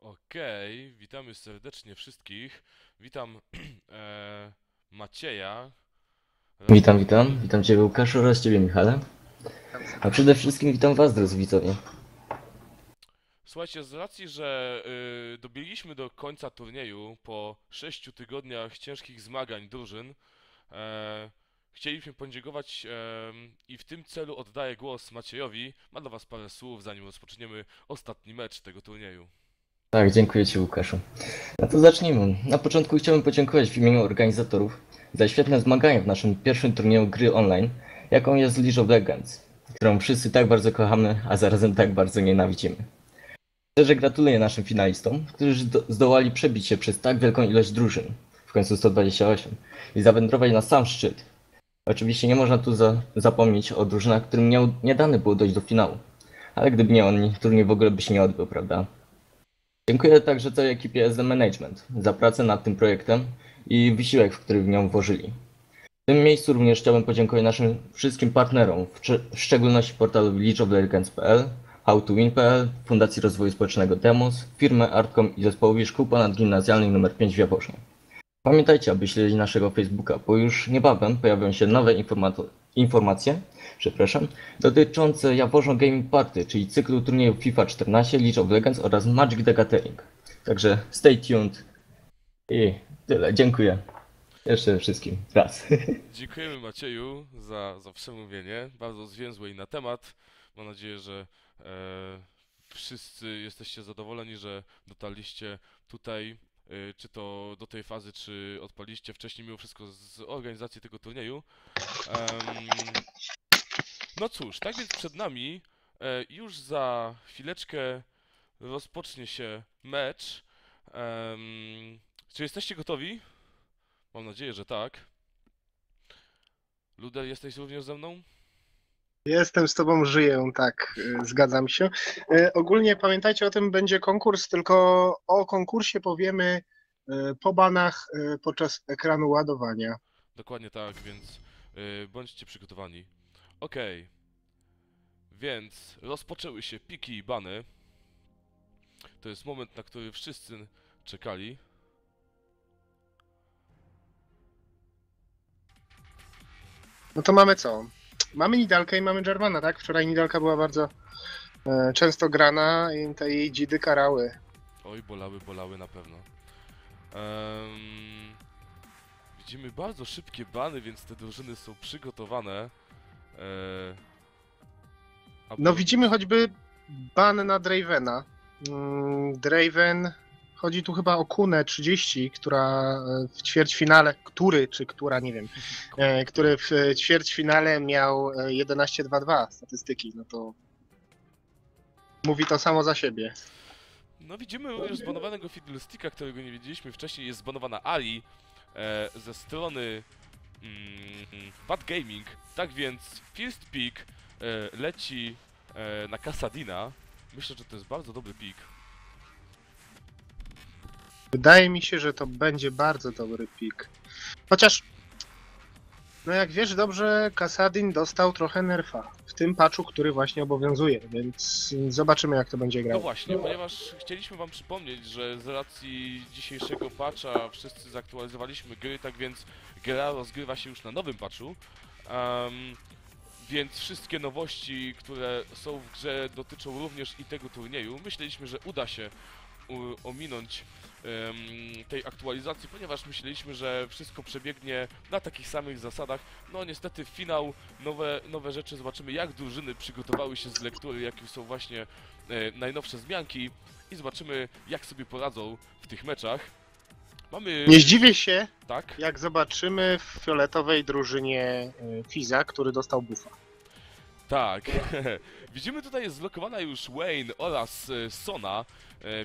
Okej, witamy serdecznie wszystkich. Witam Macieja. Witam Ciebie, Łukaszu, oraz Ciebie, Michale. A przede wszystkim witam Was, drodzy widzowie. Słuchajcie, z racji, że dobiliśmy do końca turnieju po 6 tygodniach ciężkich zmagań drużyn, chcieliśmy podziękować i w tym celu oddaję głos Maciejowi. Ma dla Was parę słów, zanim rozpoczniemy ostatni mecz tego turnieju. Tak, dziękuję Ci, Łukaszu. No to zacznijmy. Na początku chciałbym podziękować w imieniu organizatorów za świetne zmaganie w naszym pierwszym turnieju gry online, jaką jest League of Legends, którą wszyscy tak bardzo kochamy, a zarazem tak bardzo nienawidzimy. Szczerze gratuluję naszym finalistom, którzy zdołali przebić się przez tak wielką ilość drużyn, w końcu 128, i zawędrować na sam szczyt. Oczywiście nie można tu zapomnieć o drużynach, którym nie dane było dojść do finału, ale gdyby nie oni, turniej w ogóle by się nie odbył, prawda? Dziękuję także całej ekipie S&M Management za pracę nad tym projektem i wysiłek, w który w nią włożyli. W tym miejscu również chciałbym podziękować naszym wszystkim partnerom, w szczególności portalowi LeachofLegends.pl, HowToWin.pl, Fundacji Rozwoju Społecznego Temus, firmy Artcom i Zespołowi Szkół Ponadgimnazjalnych nr 5 w Jaworze. Pamiętajcie, aby śledzić naszego Facebooka, bo już niebawem pojawią się nowe informacje dotyczące Jaworzno Gaming Party, czyli cyklu turniejów FIFA 14, League of Legends oraz Magic the Gathering. Także stay tuned i tyle. Dziękuję. Jeszcze wszystkim raz. Dziękujemy Macieju za przemówienie, bardzo zwięzłe i na temat. Mam nadzieję, że wszyscy jesteście zadowoleni, że dotarliście tutaj, czy to do tej fazy, czy odpaliście wcześniej mimo wszystko z organizacji tego turnieju. No cóż, tak więc przed nami już za chwileczkę rozpocznie się mecz. Czy jesteście gotowi? Mam nadzieję, że tak. Luder, jesteś również ze mną? Jestem z tobą, żyję, tak, zgadzam się. Ogólnie pamiętajcie o tym, będzie konkurs, tylko o konkursie powiemy po banach podczas ekranu ładowania. Dokładnie tak, więc bądźcie przygotowani. Okej, więc rozpoczęły się piki i bany. To jest moment, na który wszyscy czekali. No to mamy co? Mamy Nidalkę i mamy Germana, tak? Wczoraj Nidalka była bardzo często grana i te jej dzidy karały. Oj, bolały na pewno. Widzimy bardzo szybkie bany, więc te drużyny są przygotowane. No widzimy choćby ban na Dravena. Draven, chodzi tu chyba o Kunę 30, która w ćwierćfinale, który w ćwierćfinale miał 11-2-2 statystyki, no to mówi to samo za siebie. No widzimy również zbanowanego Fiddlesticka, którego nie widzieliśmy wcześniej, jest zbanowana Ali ze strony VAT Gaming, tak więc first pick leci na Kassadina. Myślę, że to jest bardzo dobry pick. Wydaje mi się, że to będzie bardzo dobry pick. Chociaż, no jak wiesz dobrze, Kassadin dostał trochę nerfa w tym patchu, który właśnie obowiązuje, więc zobaczymy, jak to będzie grał. No właśnie, ponieważ chcieliśmy wam przypomnieć, że z racji dzisiejszego patcha wszyscy zaktualizowaliśmy gry, tak więc gra rozgrywa się już na nowym patchu. Więc wszystkie nowości, które są w grze, dotyczą również i tego turnieju. Myśleliśmy, że uda się ominąć tej aktualizacji, ponieważ myśleliśmy, że wszystko przebiegnie na takich samych zasadach. No niestety finał, nowe rzeczy, zobaczymy jak drużyny przygotowały się z lektury, jakie są właśnie najnowsze zmianki i zobaczymy jak sobie poradzą w tych meczach. Mamy... Nie zdziwię się, tak? Jak zobaczymy w fioletowej drużynie Fiza, który dostał buffa. Tak, widzimy tutaj jest zlokowana już Vayne oraz Sona,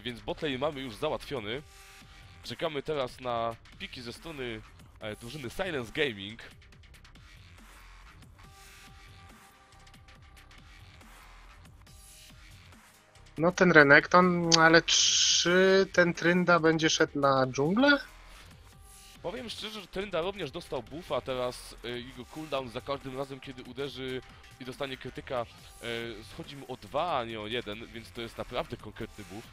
więc botlane mamy już załatwiony. Czekamy teraz na piki ze strony drużyny Silence Gaming. No ten Renekton, ale czy ten Trynda będzie szedł na dżunglę? Powiem szczerze, że Trynda również dostał buffa, teraz jego cooldown za każdym razem, kiedy uderzy i dostanie krytyka, schodzi mu o 2, a nie o 1, więc to jest naprawdę konkretny buff.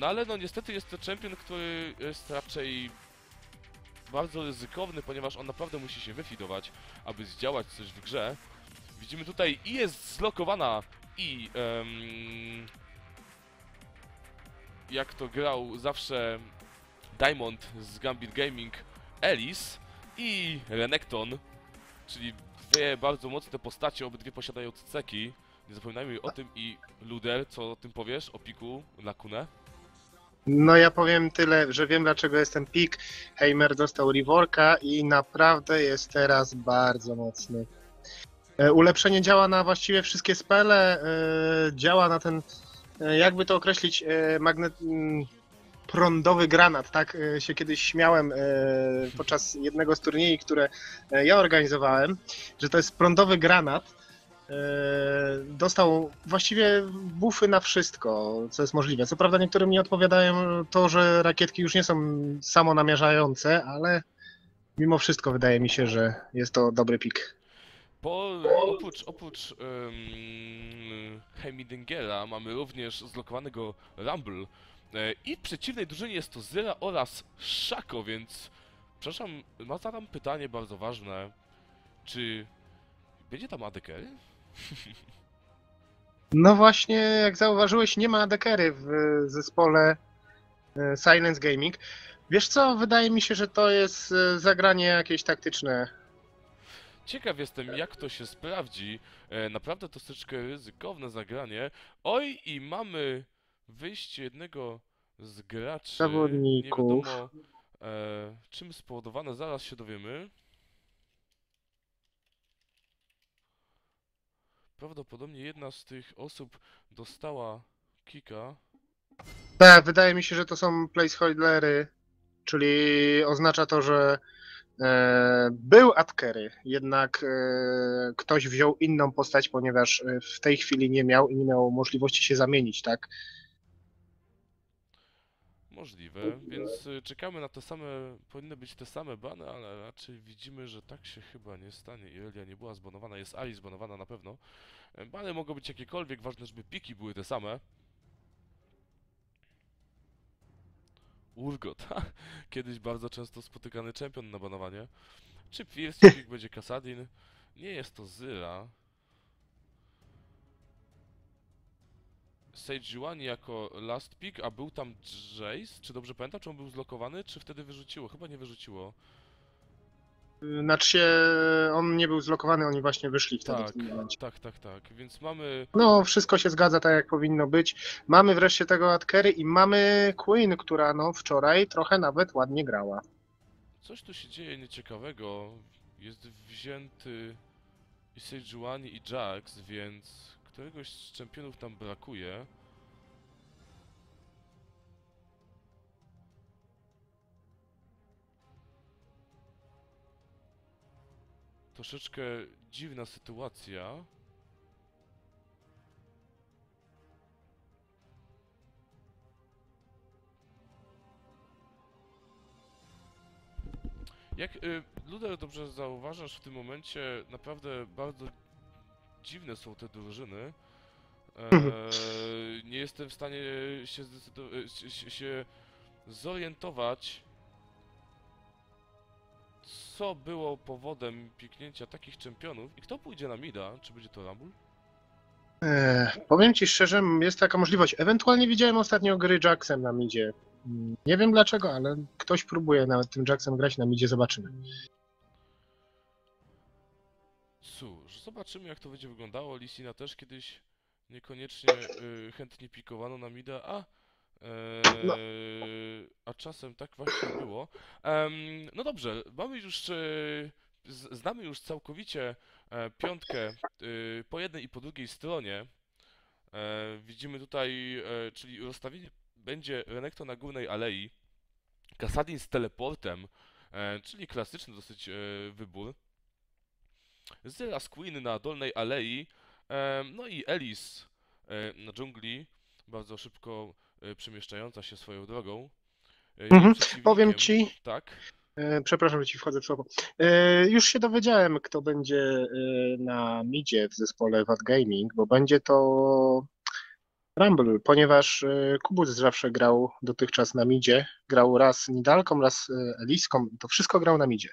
No ale no niestety jest to champion, który jest raczej bardzo ryzykowny, ponieważ on naprawdę musi się wyfidować, aby zdziałać coś w grze. Widzimy tutaj i jest zlokowana i jak to grał zawsze Diamond z Gambit Gaming, Elise i Renekton, czyli dwie bardzo mocne postacie, obydwie posiadają ceki. Nie zapominajmy o tym. I Luder, co o tym powiesz, o piku na Kunę? No ja powiem tyle, że wiem dlaczego jest ten pik. Heimer dostał reworka i naprawdę jest teraz bardzo mocny. Ulepszenie działa na właściwie wszystkie spele, działa na ten, jakby to określić, prądowy granat, tak się kiedyś śmiałem podczas jednego z turniejów, które ja organizowałem, że to jest prądowy granat. Dostał właściwie buffy na wszystko, co jest możliwe. Co prawda niektórym nie odpowiadają to, że rakietki już nie są samonamierzające, ale mimo wszystko wydaje mi się, że jest to dobry pik. Oprócz Heimerdigera mamy również zlokowanego Rumble i w przeciwnej drużynie jest to Zyra oraz Szako, więc przepraszam, ma tam pytanie bardzo ważne, czy będzie tam AD Carry? No właśnie, jak zauważyłeś, nie ma AD Carry w zespole Silence Gaming. Wiesz co, wydaje mi się, że to jest zagranie jakieś taktyczne. Ciekaw jestem, jak to się sprawdzi. Naprawdę to troszeczkę ryzykowne zagranie. Oj, i mamy wyjście jednego z graczy. Zawodników. Nie wiadomo, czym spowodowane, zaraz się dowiemy. Prawdopodobnie jedna z tych osób dostała kika. Tak, wydaje mi się, że to są placeholdery, czyli oznacza to, że był AD Carry, jednak ktoś wziął inną postać, ponieważ w tej chwili nie miał możliwości się zamienić, tak? Możliwe, więc czekamy na te same, powinny być te same bany, ale raczej widzimy, że tak się chyba nie stanie. Irelia nie była zbanowana, jest Ali zbanowana na pewno. Bany mogą być jakiekolwiek, ważne, żeby piki były te same. Urgot, kiedyś bardzo często spotykany champion na banowanie. Czy pierwszy pik będzie Kassadin? Nie jest to Zyra. Sejuani jako last pick, a był tam Jace, czy dobrze pamiętam, czy on był zlokowany, czy wtedy wyrzuciło? Chyba nie wyrzuciło. Znaczy się, on nie był zlokowany, oni właśnie wyszli wtedy. Tak, więc mamy... No, wszystko się zgadza tak, jak powinno być. Mamy wreszcie tego AD Carry i mamy Queen, która no wczoraj trochę nawet ładnie grała. Coś tu się dzieje nieciekawego. Jest wzięty i Sejuani i Jax, więc... Któregoś z czempionów tam brakuje. Troszeczkę dziwna sytuacja. Jak Luder dobrze zauważasz, w tym momencie naprawdę bardzo dziwne są te drużyny. Nie jestem w stanie się zorientować, co było powodem piknięcia takich czempionów i kto pójdzie na mida. Czy będzie to Rumble? Powiem ci szczerze, jest taka możliwość. Ewentualnie widziałem ostatnio gry Jaxem na midzie. Nie wiem dlaczego, ale ktoś próbuje nawet tym Jaxem grać na midzie, zobaczymy. Cóż, zobaczymy jak to będzie wyglądało. Lisina też kiedyś niekoniecznie chętnie pikowano na mida, a czasem tak właśnie było. No dobrze, mamy już, znamy już całkowicie piątkę po jednej i po drugiej stronie. Widzimy tutaj, czyli rozstawienie będzie Renekton na górnej alei, Kassadin z teleportem, czyli klasyczny dosyć wybór. Zyra z Queen na dolnej alei, no i Elise na dżungli, bardzo szybko przemieszczająca się swoją drogą. Powiem ci, tak? Przepraszam, że ci wchodzę w słowo. Już się dowiedziałem, kto będzie na midzie w zespole VAT Gaming, bo będzie to Rumble, ponieważ Kubus zawsze grał dotychczas na midzie, grał raz Nidalką, raz Eliską, to wszystko grał na midzie.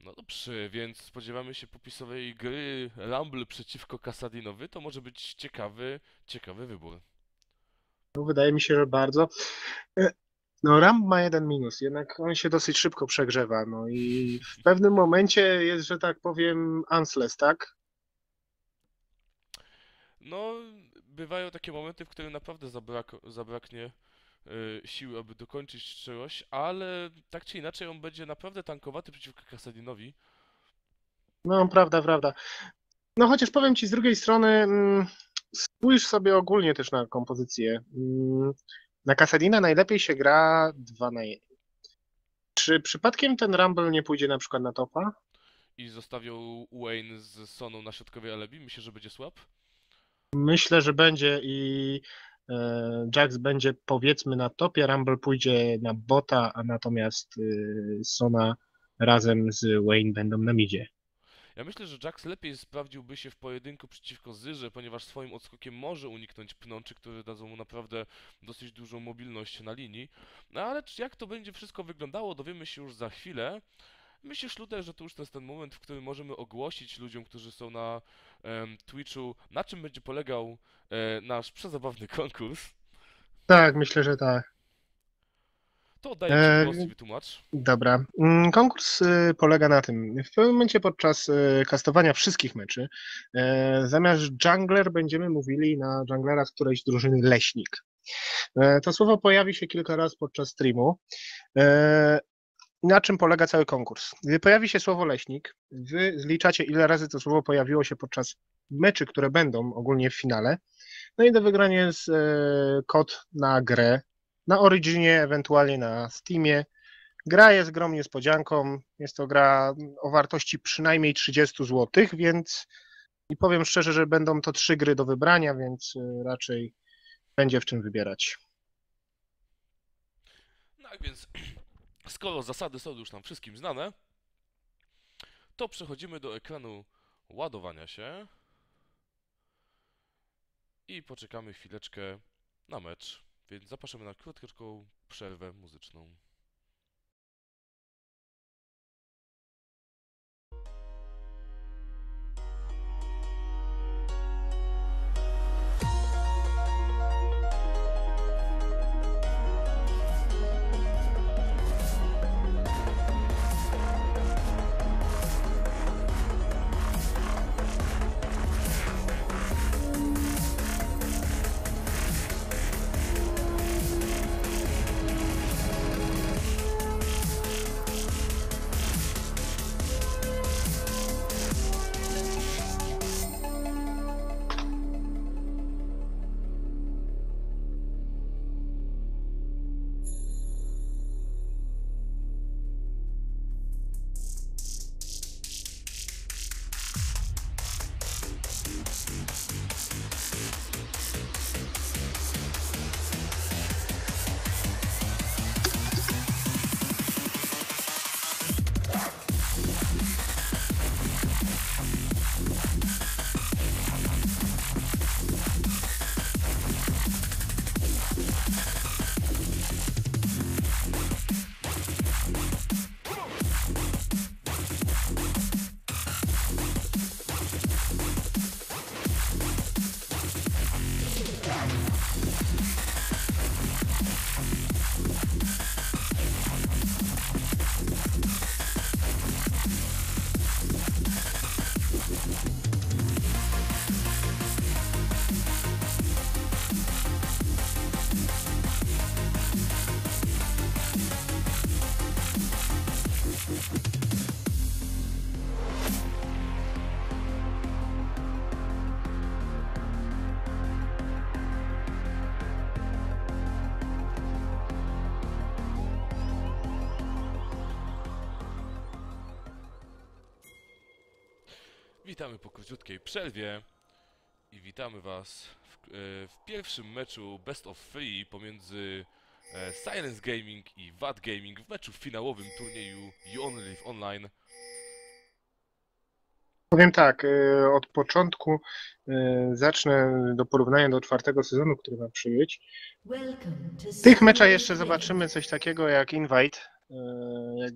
No dobrze, więc spodziewamy się popisowej gry Rumble przeciwko Kassadinowi, to może być ciekawy wybór. No, wydaje mi się, że bardzo. No, Rumble ma jeden minus, jednak on się dosyć szybko przegrzewa, no i w pewnym momencie jest, że tak powiem, useless, tak? No, bywają takie momenty, w których naprawdę zabraknie siły, aby dokończyć czegoś, ale tak czy inaczej on będzie naprawdę tankowaty przeciwko Kassadinowi. No, prawda. No, chociaż powiem ci, z drugiej strony spójrz sobie ogólnie też na kompozycję. Na Kassadina najlepiej się gra 2 na 1. Czy przypadkiem ten Rumble nie pójdzie na przykład na topa? I zostawią Vayne z Soną na środkowej alebi? Myślę, że będzie słab? Myślę, że będzie i Jax będzie powiedzmy na topie, Rumble pójdzie na bota, a natomiast Sona razem z Vayne będą na midzie. Ja myślę, że Jax lepiej sprawdziłby się w pojedynku przeciwko Zyrze, ponieważ swoim odskokiem może uniknąć pnączy, które dadzą mu naprawdę dosyć dużą mobilność na linii. No ale jak to będzie wszystko wyglądało, dowiemy się już za chwilę. Myślisz, Luder, że to już jest ten moment, w którym możemy ogłosić ludziom, którzy są na Twitchu, na czym będzie polegał nasz przezabawny konkurs? Tak, myślę, że tak. To oddaję Ci głos i wytłumacz. Dobra. Konkurs polega na tym. W pewnym momencie podczas kastowania wszystkich meczy zamiast jungler będziemy mówili na junglera z którejś drużyny leśnik. To słowo pojawi się kilka razy podczas streamu. Na czym polega cały konkurs? Gdy pojawi się słowo leśnik, wy zliczacie, ile razy to słowo pojawiło się podczas meczy, które będą ogólnie w finale. No i do wygrania jest kod na grę na Originie, ewentualnie na Steamie. Gra jest grą niespodzianką. Jest to gra o wartości przynajmniej 30 zł, więc i powiem szczerze, że będą to 3 gry do wybrania, więc raczej będzie w czym wybierać. Tak więc, skoro zasady są już nam wszystkim znane, to przechodzimy do ekranu ładowania się i poczekamy chwileczkę na mecz. Więc zapraszamy na krótką przerwę muzyczną. Witamy po króciutkiej przerwie i witamy Was w pierwszym meczu Best of Three pomiędzy Silence Gaming i VAT Gaming w meczu finałowym turnieju You Only Live Online. Powiem tak, od początku zacznę do porównania do czwartego sezonu, który ma przyjść. W tych meczach jeszcze zobaczymy coś takiego jak Invite. Jak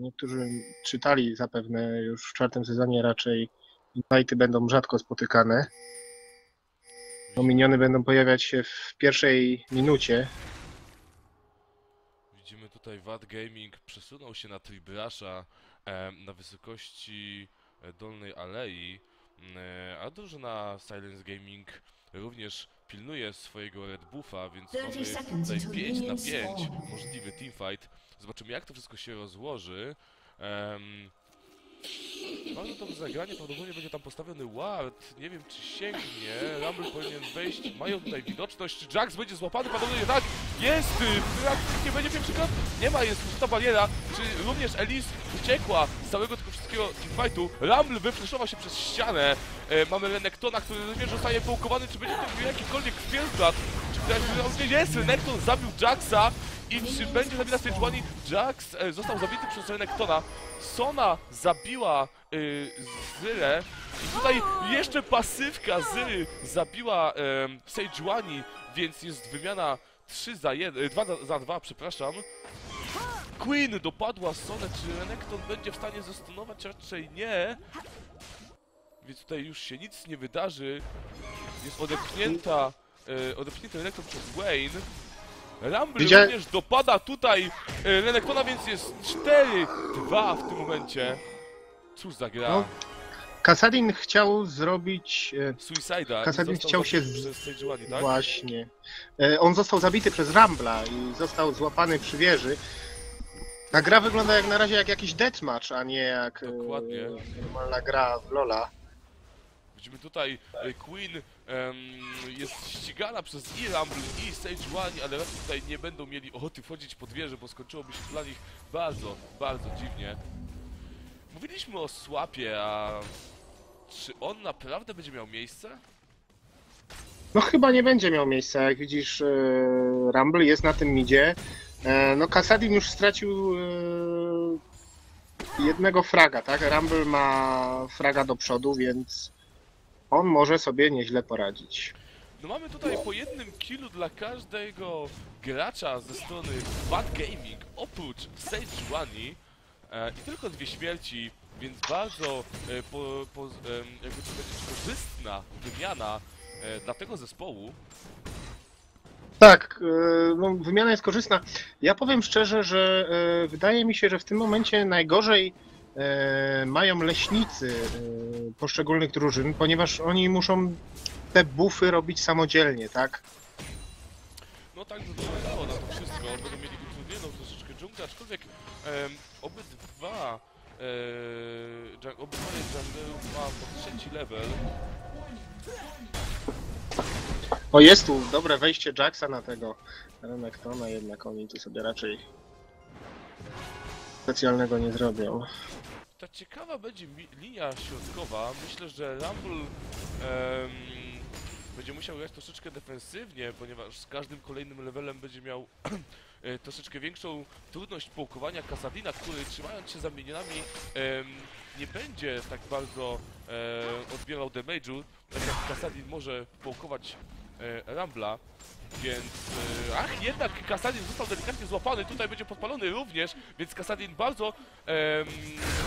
niektórzy czytali zapewne już w czwartym sezonie, raczej Invite'y będą rzadko spotykane. Bo miniony będą pojawiać się w pierwszej minucie. Widzimy tutaj VAT Gaming przesunął się na Tribrasza na wysokości Dolnej Alei, a drużyna Silence Gaming również pilnuje swojego Red Buffa, więc mamy tutaj 5 na 5 możliwy teamfight. Zobaczymy, jak to wszystko się rozłoży. Bardzo dobre zagranie, prawdopodobnie będzie tam postawiony ward, nie wiem czy sięgnie, Rumble powinien wejść, mają tutaj widoczność, Jax będzie złapany, prawdopodobnie tak, jest, nie będzie pierwszy krok, nie ma, jest ta bariera, czy również Elise uciekła z całego tego wszystkiego teamfightu, Rumble wyflaszował się przez ścianę, mamy Renektona, który również zostaje połkowany, czy będzie to jakikolwiek twierdza, czy wydaje, jest, Renekton zabił Jaxa, i czy będzie zabita Sejuani? Jax został zabity przez Renektona. Sona zabiła Zyrę. I tutaj jeszcze pasywka Zyry zabiła Sejuani, więc jest wymiana 2 za 2, przepraszam. Queen dopadła Sonę. Czy Renekton będzie w stanie zastunować? Raczej nie. Więc tutaj już się nic nie wydarzy. Jest odepchnięty Renekton przez Vayne. Rumble również dopada tutaj Renektona, więc jest 4-2 w tym momencie. Cóż za gra. No, Kassadin chciał zrobić... Suicide'a. Kassadin chciał się... Tak? Właśnie. On został zabity przez Rumbla i został złapany przy wieży. Ta gra wygląda jak na razie jak jakiś deathmatch, a nie jak normalna gra w Lola. Widzimy tutaj Queen jest ścigana przez i Rumble i Sage One, ale raczej tutaj nie będą mieli ochoty wchodzić pod wieżę, bo skończyłoby się dla nich bardzo, bardzo dziwnie. Mówiliśmy o swapie, a czy on naprawdę będzie miał miejsce? No chyba nie będzie miał miejsca, jak widzisz Rumble jest na tym midzie. No Kassadin już stracił jednego fraga, tak? Rumble ma fraga do przodu, więc... on może sobie nieźle poradzić. No mamy tutaj po jednym killu dla każdego gracza ze strony Bad Gaming, oprócz Sejuani i tylko 2 śmierci, więc bardzo jakby to powiedzieć, korzystna wymiana dla tego zespołu. Tak, no, wymiana jest korzystna. Ja powiem szczerze, że wydaje mi się, że w tym momencie najgorzej mają leśnicy poszczególnych drużyn, ponieważ oni muszą te buffy robić samodzielnie, tak? No tak, to wyglądało na to wszystko. Będą mieli utrudnioną troszeczkę dżunglę, aczkolwiek obydwa junglerów ma po 3. level. O, jest tu dobre wejście Jaxa na tego Renektona, jednak oni tu sobie raczej specjalnego nie zrobią. Ta ciekawa będzie linia środkowa. Myślę, że Rumble będzie musiał grać troszeczkę defensywnie, ponieważ z każdym kolejnym levelem będzie miał troszeczkę większą trudność połkowania Kassadina, który trzymając się za minionami nie będzie tak bardzo odbierał damage'u, tak jak Kassadin może połkować Rumbla. Więc... ach, jednak Kassadin został delikatnie złapany, tutaj będzie podpalony również, więc Kassadin bardzo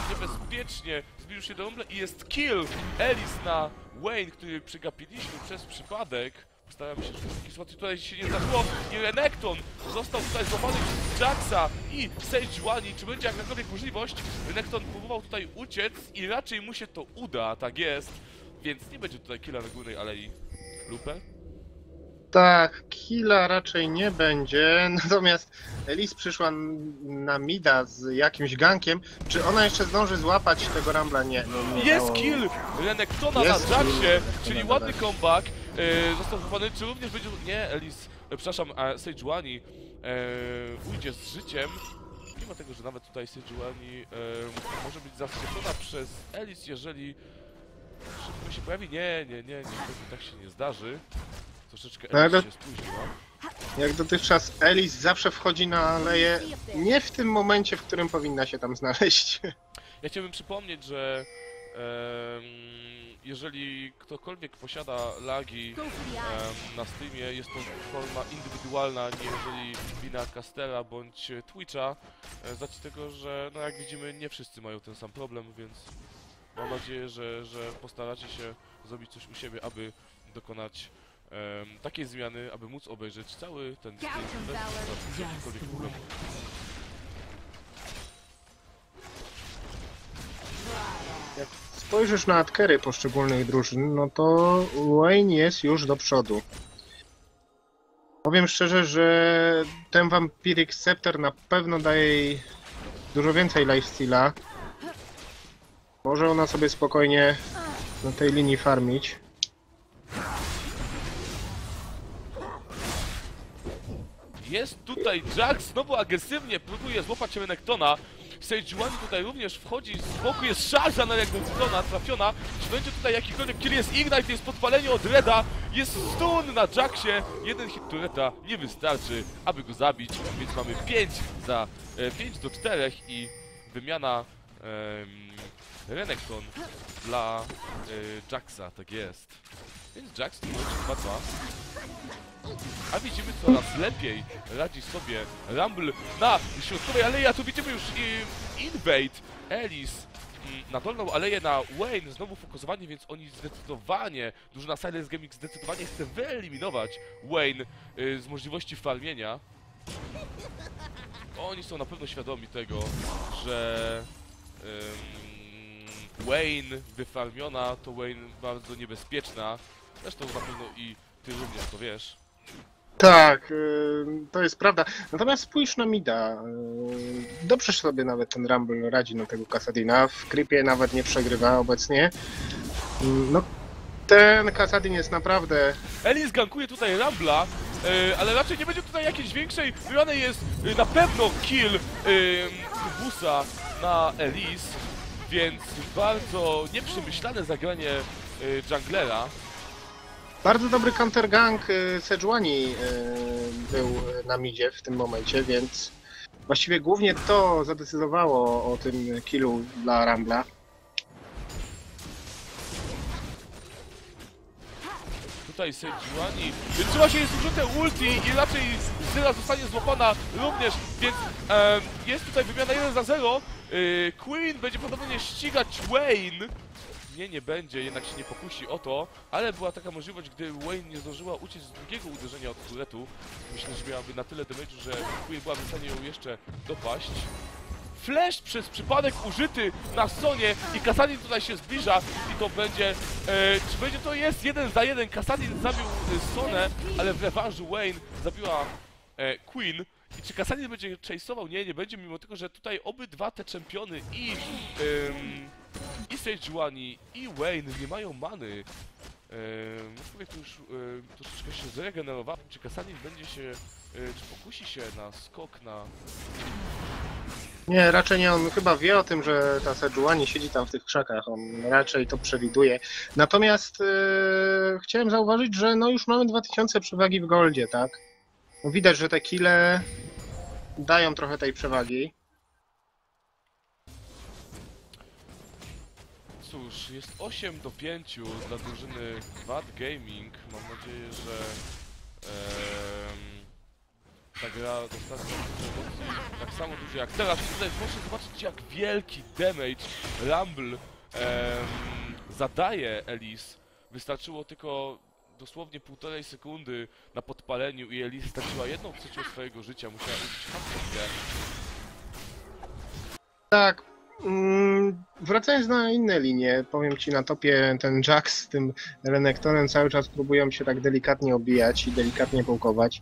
niebezpiecznie zbliżył się do Rumble i jest kill! Elise na Vayne, który przegapiliśmy przez przypadek. Staram się, że w takiej sytuacji tutaj się nie zdarzyło i Renekton został tutaj złapany przez Jaxa i Sejuani. Czy będzie jakakolwiek możliwość? Renekton próbował tutaj uciec i raczej mu się to uda, tak jest, więc nie będzie tutaj killa na górnej alei. Lupę? Tak, killa raczej nie będzie, natomiast Elise przyszła na mida z jakimś gankiem. Czy ona jeszcze zdąży złapać tego Rumbla? Nie. Jest kill Renektona na Jaxie, czyli ładny comeback. Został złapany, czy również będzie... Nie, Elise, przepraszam, Sejuani ujdzie z życiem. Mimo tego, że nawet tutaj Sejuani może być zaskoczona przez Elise, jeżeli szybko się pojawi. Nie, tak się nie zdarzy. Troszeczkę Elise się spóźniła. Jak dotychczas Elise zawsze wchodzi na aleję nie w tym momencie, w którym powinna się tam znaleźć. Ja chciałbym przypomnieć, że Jeżeli ktokolwiek posiada lagi na Steamie, jest to forma indywidualna, nie jeżeli wina castera bądź Twitcha, z racji tego, że no jak widzimy nie wszyscy mają ten sam problem, więc mam nadzieję, że postaracie się zrobić coś u siebie, aby dokonać takiej zmiany, aby móc obejrzeć cały ten film bez jakichkolwiek problemów. Jak spojrzysz na adkery poszczególnych drużyn, no to Vayne jest już do przodu. Powiem szczerze, że ten Vampiric Scepter na pewno daje jej dużo więcej lifesteala. Może ona sobie spokojnie na tej linii farmić. Jest tutaj Jax, znowu agresywnie próbuje złapać Renektona. Sage One tutaj również wchodzi z boku, jest szarża na jakby strona trafiona. Czy będzie tutaj jakikolwiek kill? Jest Ignite, jest podpalenie od Reda, jest stun na Jaxie. Jeden hit tureta nie wystarczy, aby go zabić, więc mamy 5 do 4 i wymiana Renekton dla Jaxa, tak jest. Więc Jax tu chyba dwa. A widzimy coraz lepiej radzi sobie Rumble na środkowej alei, a tu widzimy już Invade, Elise na dolną aleję, na Vayne, znowu fokusowanie, więc oni zdecydowanie, drużyna Silence Gaming zdecydowanie chce wyeliminować Vayne z możliwości farmienia. Oni są na pewno świadomi tego, że Vayne wyfarmiona to Vayne bardzo niebezpieczna, zresztą na pewno i ty również to wiesz. Tak, to jest prawda. Natomiast spójrz na mida. Dobrze sobie nawet ten Rumble radzi na tego Kassadina. W creepie nawet nie przegrywa obecnie. No, ten Kassadin jest naprawdę... Elise gankuje tutaj Rumbla, ale raczej nie będzie tutaj jakiejś większej. Wybrany jest na pewno kill Kubusa na Elise, więc bardzo nieprzemyślane zagranie junglera. Bardzo dobry countergang Sejuani był na midzie w tym momencie, więc właściwie głównie to zadecydowało o tym killu dla Rumbla. Tutaj Sejuani trzyma się, jest użyte ulti i raczej Zyra zostanie złapana również, więc jest tutaj wymiana 1-0. Queen będzie prawdopodobnie ścigać Vayne. Nie będzie, jednak się nie pokusi o to, ale była taka możliwość, gdy Vayne nie zdążyła uciec z drugiego uderzenia od turetu. Myślę, że miałaby na tyle damage'u, że Queen byłaby w stanie ją jeszcze dopaść. Flash przez przypadek użyty na Sonie i Kassadin tutaj się zbliża i to będzie... czy będzie to jest 1 za 1? Kassadin zabił Sonę, ale w rewanżu Vayne zabiła Queen. I czy Kassadin będzie chase'ował? Nie, nie będzie, mimo tego, że tutaj obydwa te czempiony i Sejuani, i Vayne nie mają many. Może tu już troszeczkę się zregenerowało. Czy Kassadin będzie się... czy pokusi się na skok na... Nie, raczej nie. On chyba wie o tym, że ta Sejuani siedzi tam w tych krzakach. On raczej to przewiduje. Natomiast chciałem zauważyć, że no już mamy 2000 przewagi w goldzie, tak? No widać, że te kile dają trochę tej przewagi. Cóż, jest 8 do 5 dla drużyny VAT Gaming. Mam nadzieję, że ta gra dostanie tak samo dużo jak teraz. Tutaj proszę zobaczyć, jak wielki damage Rumble zadaje Elise. Wystarczyło tylko dosłownie 1,5 sekundy na podpaleniu i Elise straciła 1/3 swojego życia. Musiała użyć haftkę. Tak. Wracając na inne linie, powiem ci, na topie ten Jax z tym Renektonem cały czas próbują się tak delikatnie obijać i delikatnie połkować.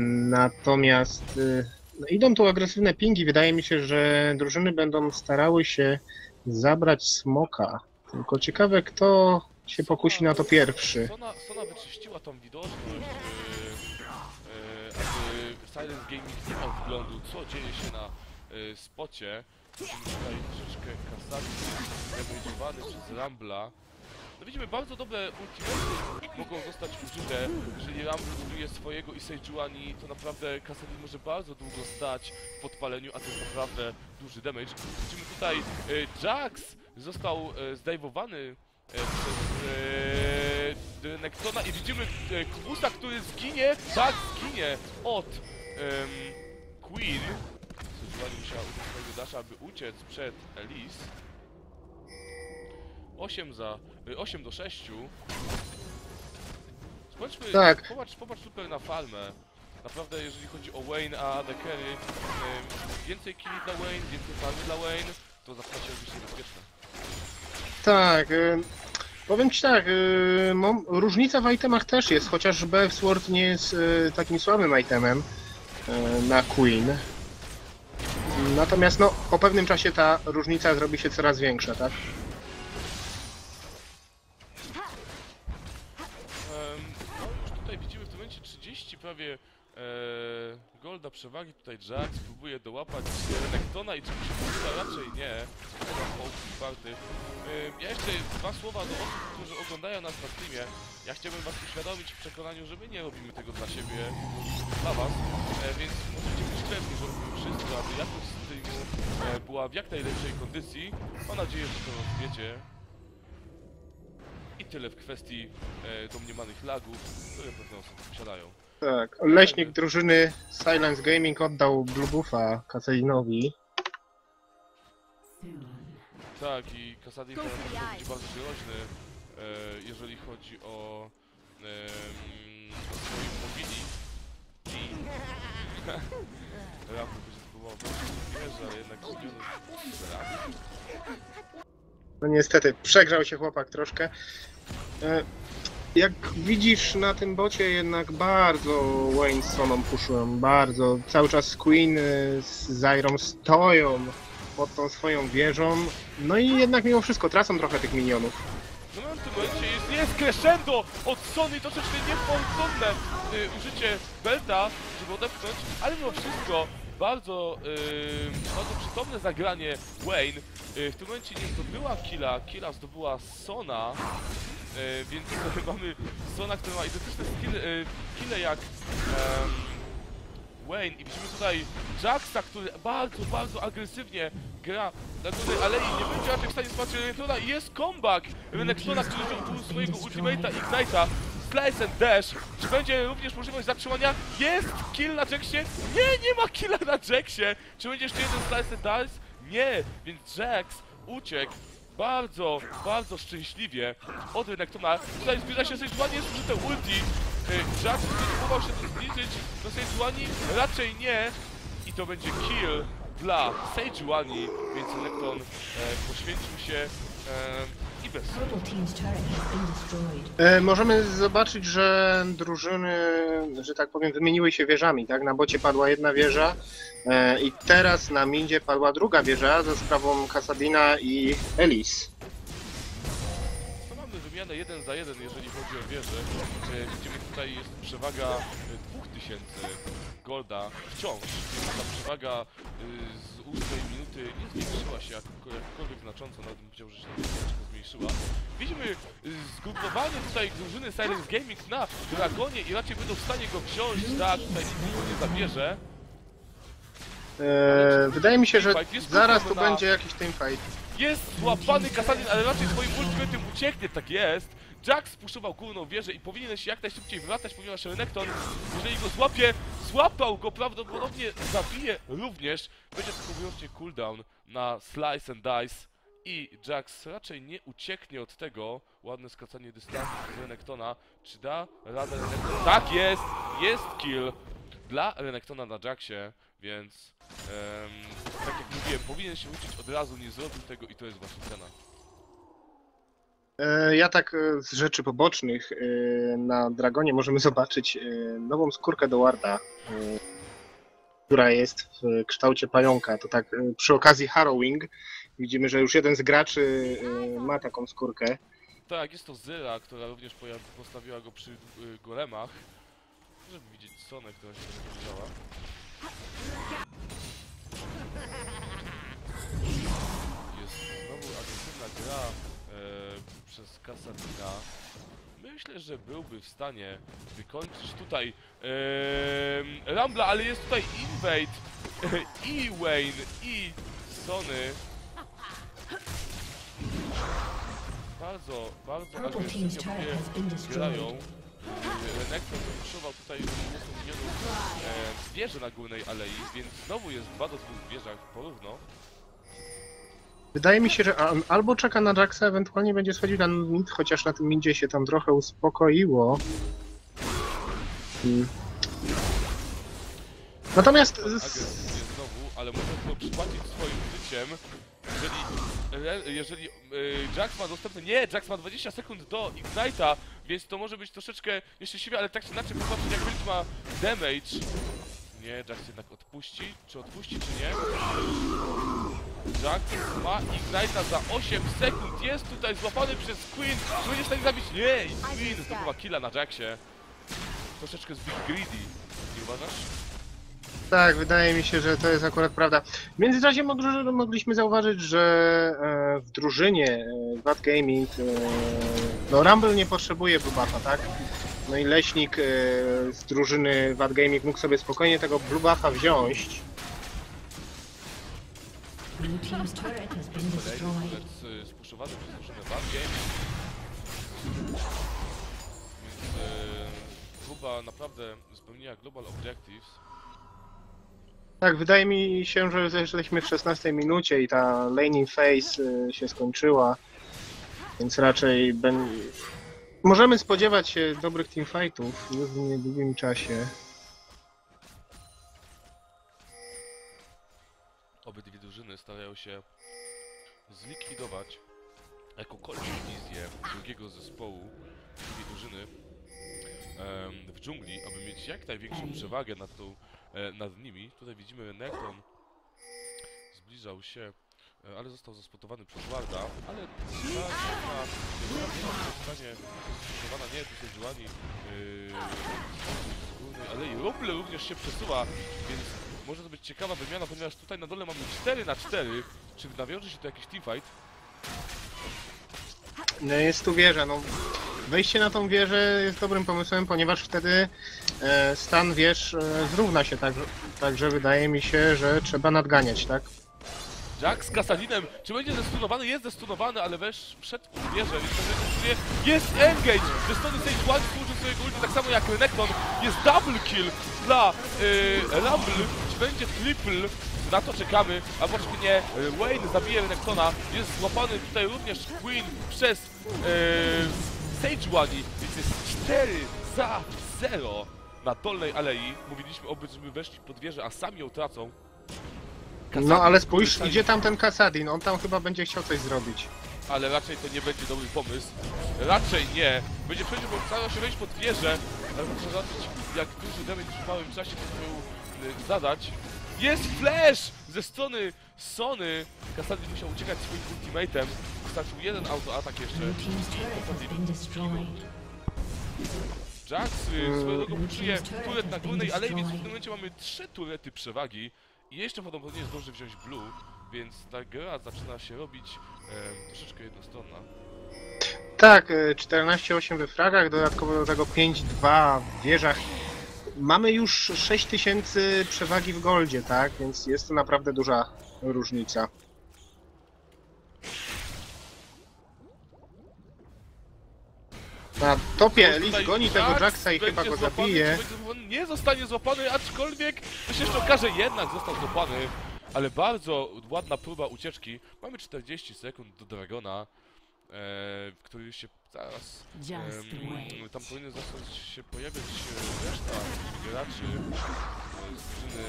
Natomiast no idą tu agresywne pingi. Wydaje mi się, że drużyny będą starały się zabrać smoka. Tylko ciekawe, kto się pokusi na to pierwszy. Sona wyczyściła tą widoczność, aby Silence Gaming nie miał wglądu, co dzieje się na spocie. Tutaj troszeczkę Kassadin przez Rumbla. No widzimy, bardzo dobre ultimaty mogą zostać użyte. Jeżeli Rumble buduje swojego i Sejuani, to naprawdę Kassadin może bardzo długo stać w podpaleniu, a to jest naprawdę duży damage. Widzimy tutaj Jax został zdejmowany przez Renektona i widzimy Kubusa, który zginie, tak zginie od Queen. Sejuani musiała użyć swojego dasza, aby uciec przed Elise. 8 do 6. Zobaczmy, tak. Popatrz tutaj na farmę. Naprawdę, jeżeli chodzi o Vayne, a AD Carry, więcej killi dla Vayne, więcej farmy dla Vayne, to zawsze się oczywiście niebezpieczne. Tak, powiem ci tak, różnica w itemach też jest, chociaż BF Sword nie jest takim słabym itemem na Queen. Natomiast no, po pewnym czasie ta różnica zrobi się coraz większa, tak? Prawie golda przewagi, tutaj Jax próbuje dołapać Renektona i czy uda? Raczej nie. Ja jeszcze dwa słowa do osób, którzy oglądają nas na streamie. Ja chciałbym was uświadomić w przekonaniu, że my nie robimy tego dla siebie, dla was, więc możecie być pewni, że robimy wszystko, aby jakość streamu była w jak najlepszej kondycji. Mam nadzieję, że to wiecie. I tyle w kwestii domniemanych lagów, które pewne osoby posiadają. Tak, leśnik drużyny Silence Gaming oddał Blue Buffa Kassadinowi. Tak, i Kassadin będzie bardzo groźny, jeżeli chodzi o swoich mobili. I Rumble będzie próbował wierze, ale jednak no niestety, przegrał się chłopak troszkę. Jak widzisz, na tym bocie jednak bardzo Vayne z Soną puszują, bardzo. Cały czas Queen z Zyrą stoją pod tą swoją wieżą, no i jednak mimo wszystko tracą trochę tych minionów. No w tym momencie jest crescendo od Sony, troszeczkę niefortunne użycie belta, żeby odepchnąć, ale mimo wszystko bardzo, bardzo przytomne zagranie Vayne. W tym momencie nie zdobyła killa zdobyła Sona. Więc mamy Sona, która ma identyczne skille jak Vayne i widzimy tutaj Jaxa, który bardzo agresywnie gra na górnej alei, nie będzie raczej w stanie spać Renektona i jest comeback Renektona, który wziął swojego ultimate'a Ignite'a, Slice and Dash. Czy będzie również możliwość zatrzymania? Jest kill na Jaxie? Nie, nie ma killa na Jaxie! Czy będzie jeszcze jeden Slice and Dash? Nie, więc Jax uciekł. Bardzo szczęśliwie od Renektona. Tutaj zbliża się Sejuani, jest użyte ulti. Jax próbował się tu zbliżyć do Sejuani, raczej nie. I to będzie kill dla Sejuani, więc Renekton poświęcił się i bez. Możemy zobaczyć, że drużyny, że tak powiem, wymieniły się wieżami, tak? Na bocie padła jedna wieża i teraz na midzie padła druga wieża ze sprawą Kassadina i Elise. To mamy wymianę 1 za 1, jeżeli chodzi o wieżę. Widzimy tutaj jest przewaga 2000 golda wciąż. Ta przewaga z 8 minuty nie zwiększyła się jakkolwiek znacząco, nawet bym powiedział, że się nie zmniejszyła. Widzimy zgrupowanie tutaj drużyny Silence Gaming na Dragonie i raczej będą w stanie go wziąć, tak, tutaj nikt go nie zabierze. Wydaje mi się, że zaraz tu będzie jakiś teamfight. Jest złapany Kassadin, ale raczej swoim ultimatem ucieknie, tak jest. Jax spuszował górną wieżę i powinien się jak najszybciej wracać, ponieważ Renekton, jeżeli go złapie, złapał go, prawdopodobnie zabije również. Będzie tylko wyłącznie cooldown na Slice and Dice i Jax raczej nie ucieknie od tego. Ładne skracanie dystansu z Renektona. Czy da radę Renekton? Tak jest! Jest kill dla Renektona na Jaxie, więc tak jak mówiłem, powinien się uciec od razu, nie zrobił tego i to jest właśnie cena. Ja tak z rzeczy pobocznych na Dragonie możemy zobaczyć nową skórkę do warda, która jest w kształcie pająka. To tak przy okazji Harrowing widzimy, że już jeden z graczy ma taką skórkę. Tak, jest to Zyra, która również postawiła go przy golemach, żeby widzieć Sonę, która się zapowiedziała. Jest znowu agresywna gra przez Kassadina. Myślę, że byłby w stanie wykończyć tutaj Rumbla, ale jest tutaj Invade i Vayne i Sony. bardzo, bardzo agresywnie grają. Renekton wyruszował tutaj mnóstwo minionów zwierzę na głównej alei, więc znowu jest 2 do 2 zwierzach porówno. Wydaje mi się, że albo czeka na Jaxa, ewentualnie będzie schodził na mid, chociaż na tym midzie się tam trochę uspokoiło. Natomiast... znowu, ale muszę to przypłacić swoim życiem. Jeżeli Jax ma dostępny... Nie, Jax ma 20 sekund do Ignite'a, więc to może być troszeczkę nieszczęśliwie, ale tak czy inaczej popatrzeć, jak Wild ma damage. Nie, Jax jednak odpuści. Czy odpuści, czy nie? Jax ma Ignite'a za 8 sekund. Jest tutaj złapany przez Queen. Czy będzie w stanie zabić? Nie! I Queen to chyba killa na Jaxie. Troszeczkę zbyt greedy. Nie uważasz? Tak, wydaje mi się, że to jest akurat prawda. W międzyczasie mogliśmy zauważyć, że w drużynie VAT Gaming no Rumble nie potrzebuje blubafa, tak? No i leśnik z drużyny VAT Gaming mógł sobie spokojnie tego blubafa wziąć. Spuszczowany przez drużynę VAT Gaming. Więc gruba naprawdę spełniła Global Objectives. Tak, wydaje mi się, że jesteśmy w 16 minucie i ta laning phase się skończyła, więc raczej możemy spodziewać się dobrych teamfightów już w niedługim czasie. Obydwie drużyny starają się zlikwidować jakąkolwiek wizję drugiego zespołu, drugiej drużyny w dżungli, aby mieć jak największą przewagę nad tą nad nimi. Tutaj widzimy Renekton zbliżał się, ale został zaspotowany przez Warda, ale spuszczowana nie jest do Sejuani z górnej alei. Rumble również się przesuwa, więc może to być ciekawa wymiana, ponieważ tutaj na dole mamy 4 na 4. Czy nawiąże się to jakiś teamfight? No jest tu wieża, no. Wejście na tą wieżę jest dobrym pomysłem, ponieważ wtedy stan wież zrówna się, także wydaje mi się, że trzeba nadganiać, tak? Jax z Kassadinem, czy będzie zestunowany? Jest zestunowany, ale wszedł w wieżę, więc jest engage! Ze strony Sage One służy swojego ulti, tak samo jak Renekton. Jest double kill dla Rumble, czy będzie triple? Na to czekamy, a właśnie nie, Vayne zabije Renektona, jest złapany tutaj również Queen przez Sejuani, więc jest 4 za 0 na dolnej alei. Mówiliśmy o tym, żeby weszli pod wieżę, a sami ją tracą. Kassadin, no ale spójrz, idzie tam ten Kassadin, on tam chyba będzie chciał coś zrobić. Ale raczej to nie będzie dobry pomysł, raczej nie. Będzie przecież starał się wejść pod wieżę, ale muszę zobaczyć, jak duży damage w małym czasie musiał zadać. Jest flash ze strony Sony. Kassadin musiał uciekać swoim ultimatem. Wystarczył jeden autoatak jeszcze. Jax swoją drogą uczyje turet na górnej alei, więc w tym momencie mamy 3 turety przewagi. I jeszcze podobnie zdąży wziąć blue, więc ta gra zaczyna się robić troszeczkę jednostronna. Tak, 14-8 we fragach, dodatkowo do tego 5-2 w wieżach. Mamy już 6000 przewagi w goldzie, tak? Więc jest to naprawdę duża różnica. Na topie Elise goni tego Jaxa i chyba go zabije. On nie zostanie złapany, aczkolwiek to się jeszcze okaże, jednak został złapany. Ale bardzo ładna próba ucieczki. Mamy 40 sekund do Dragona, który się zaraz, tam powinien zacząć się pojawiać reszta graczy z drużyny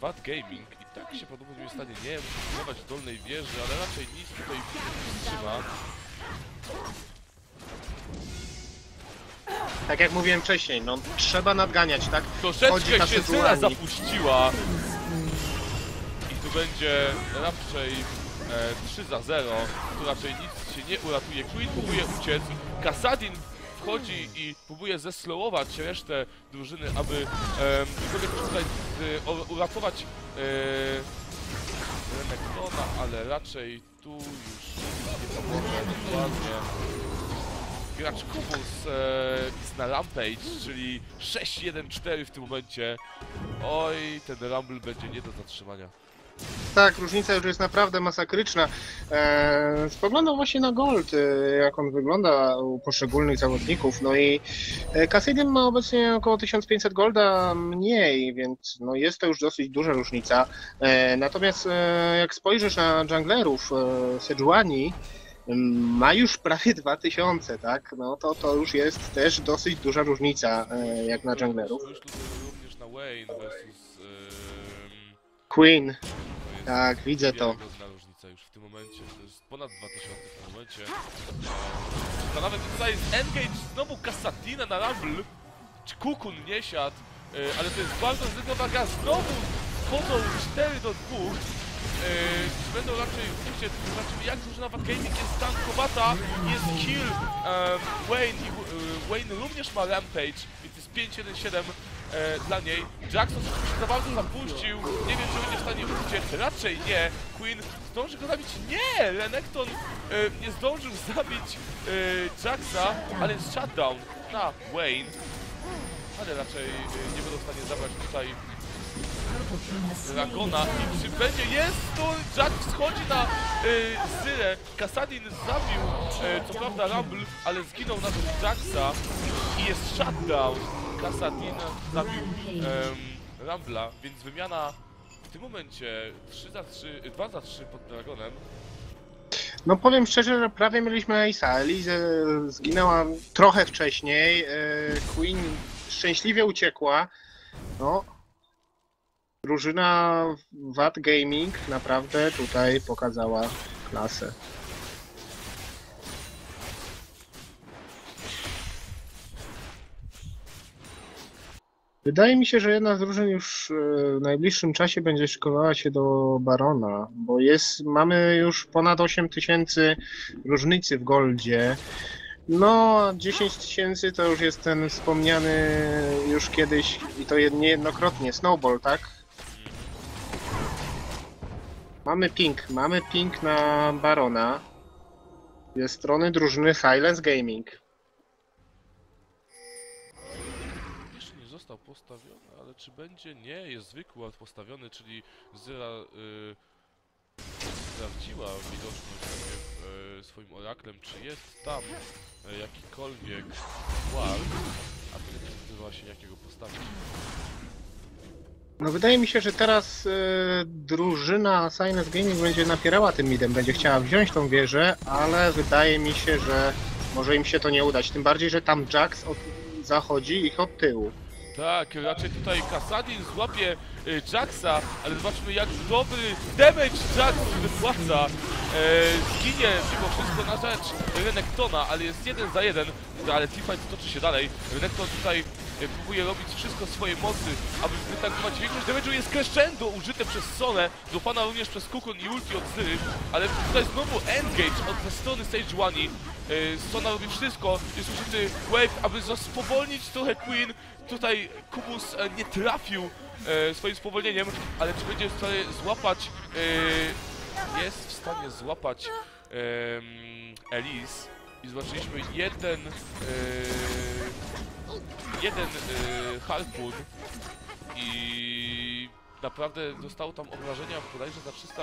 Bad Gaming i tak się podobnie stanie, nie wiem, próbować w dolnej wieży, ale raczej nic tutaj nie trzyma. Tak jak mówiłem wcześniej, no trzeba nadganiać, tak? Troszeczkę się Zyra zapuściła i tu będzie raczej 3 za 0, tu raczej nic się nie uratuje. Queen próbuje uciec, Kassadin wchodzi i próbuje zeslowować resztę drużyny, aby tutaj uratować Renektona, ale raczej tu już nie pomoże. Dokładnie. Gracz Kubus jest na Rampage, czyli 6-1-4 w tym momencie. Oj, ten Rumble będzie nie do zatrzymania. Tak, różnica już jest naprawdę masakryczna. Spoglądam właśnie na gold, jak on wygląda u poszczególnych zawodników. No i Kassadin ma obecnie około 1500 golda mniej, więc no jest to już dosyć duża różnica. Natomiast jak spojrzysz na junglerów Sejuani, ma już prawie 2000, tak? No to już jest też dosyć duża różnica, jak na junglerów. Również na Vayne versus Queen. Tak, widzę to. Różnica już w tym momencie, to jest ponad 2000 w tym momencie. To nawet tutaj jest engage znowu Kassadina na Rumble. Czy Kukun nie siadł, ale to jest bardzo zbytna waga. Znowu chodzą 4-2. Czy będą raczej w zobaczymy jak dużo VAT Gaming jest tankowata. Jest kill Vayne i Vayne również ma Rampage, więc jest 5-1-7. Dla niej. Jax oczywiście za bardzo zapuścił, nie wiem czy będzie w stanie uciec, raczej nie. Queen zdąży go zabić, nie! Renekton nie zdążył zabić Jaxa, ale jest shutdown na Vayne. Ale raczej nie będą w stanie zabrać tutaj Dragona. I czy będzie? Jest to! Jax schodzi na Zyrę. Kassadin zabił, co prawda Rumble, ale zginął na tym Jaxa i jest shutdown. Kassadin zabił Rumbla, więc wymiana w tym momencie 2 za 3 pod Dragonem. No powiem szczerze, że prawie mieliśmy Ace'a. Elise zginęła trochę wcześniej, Queen szczęśliwie uciekła. No, drużyna VAT Gaming naprawdę tutaj pokazała klasę. Wydaje mi się, że jedna z drużyn już w najbliższym czasie będzie szykowała się do Barona, bo mamy już ponad 8000 różnicy w goldzie. No, 10000 to już jest ten wspomniany już kiedyś i to niejednokrotnie snowball, tak? Mamy ping na Barona ze strony drużyny Silence Gaming. Postawiony, ale czy będzie? Nie, jest zwykły, ale postawiony, czyli Zyra sprawdziła widoczność swoim oraklem, czy jest tam jakikolwiek ward, a tyle nie zdecydowała się jakiego postawić. No wydaje mi się, że teraz drużyna Silence Gaming będzie napierała tym midem, będzie chciała wziąć tą wieżę, ale wydaje mi się, że może im się to nie udać, tym bardziej, że tam Jax zachodzi ich od tyłu. Tak, raczej tutaj Kassadin złapie Jaxa, ale zobaczmy jak dobry damage Jax wypłaca. Zginie mimo wszystko na rzecz Renektona, ale jest 1 za 1, ale teamfight toczy się dalej. Renekton tutaj próbuje robić wszystko swoje mocy, aby wytankować większość damage'u. Jest crescendo użyte przez Sonę, złapana również przez Kukun i ulti od Zyry, ale tutaj znowu engage ze strony Sejuani. Sona robi wszystko, jest użyty wave, aby spowolnić trochę Queen. Tutaj Kubus nie trafił swoim spowolnieniem, ale czy będzie w stanie złapać... jest w stanie złapać Elise. I zobaczyliśmy jeden harpun i naprawdę zostało tam obrażenia bodajże za 300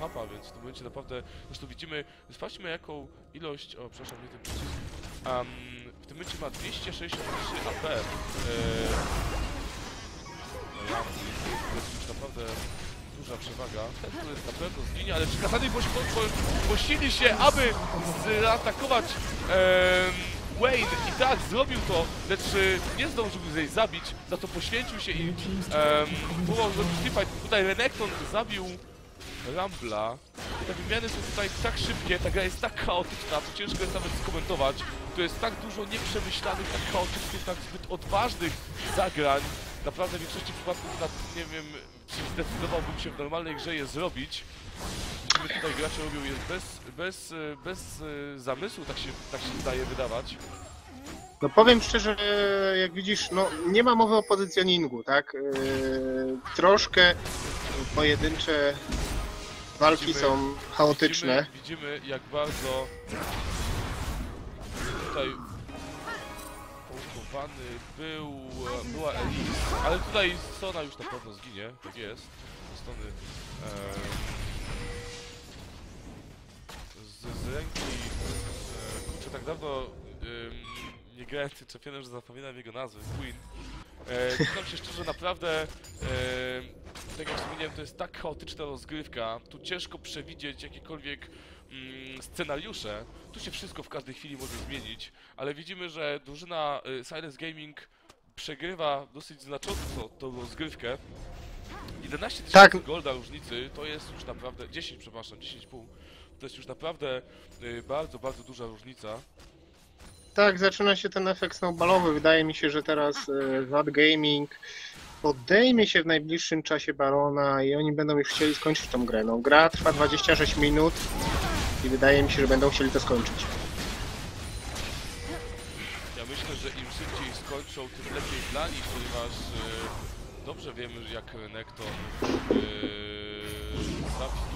HP, więc w tym momencie naprawdę, zresztą widzimy, sprawdźmy jaką ilość, o przepraszam, nie ten przycisk, w tym momencie ma 263 AP, to jest już naprawdę duża przewaga, ten to jest na pewno zginie, ale czy Kassadin posili się, aby zaatakować Vayne i tak zrobił to, lecz nie zdążył jej zabić, za to poświęcił się i próbował zrobić teamfight. Tutaj Renekton zabił Rumbla. Te wymiany są tutaj tak szybkie, ta gra jest tak chaotyczna, to ciężko jest nawet skomentować. Tu jest tak dużo nieprzemyślanych, tak chaotycznych, tak zbyt odważnych zagrań. Naprawdę w większości przypadków nie wiem, czy zdecydowałbym się w normalnej grze je zrobić. My tutaj gracze robią jest bez zamysłu, tak się zdaje wydawać. No powiem szczerze, jak widzisz, no nie ma mowy o pozycjoningu, tak? Troszkę pojedyncze walki są chaotyczne. Widzimy jak bardzo tutaj połkowany była Elise, ale tutaj Sona już na pewno zginie, tak jest. strony z ręki kurczę, tak dawno nie grałem w tym czempionem, że zapamiętam jego nazwę, Queen. Przyznam się szczerze, naprawdę tak jak wspomniałem, to jest tak chaotyczna rozgrywka, tu ciężko przewidzieć jakiekolwiek scenariusze, tu się wszystko w każdej chwili może zmienić, ale widzimy, że drużyna Silence Gaming przegrywa dosyć znacząco tą rozgrywkę. 11 tysięcy tak. golda różnicy to jest już naprawdę, 10 przepraszam, 10,5 to jest już naprawdę bardzo, bardzo duża różnica. Tak, zaczyna się ten efekt snowballowy. Wydaje mi się, że teraz VAT Gaming podejmie się w najbliższym czasie Barona i oni będą już chcieli skończyć tą grę. No, gra trwa 26 minut i wydaje mi się, że będą chcieli to skończyć. Ja myślę, że im szybciej skończą, tym lepiej dla nich, ponieważ dobrze wiemy, że jak Renekton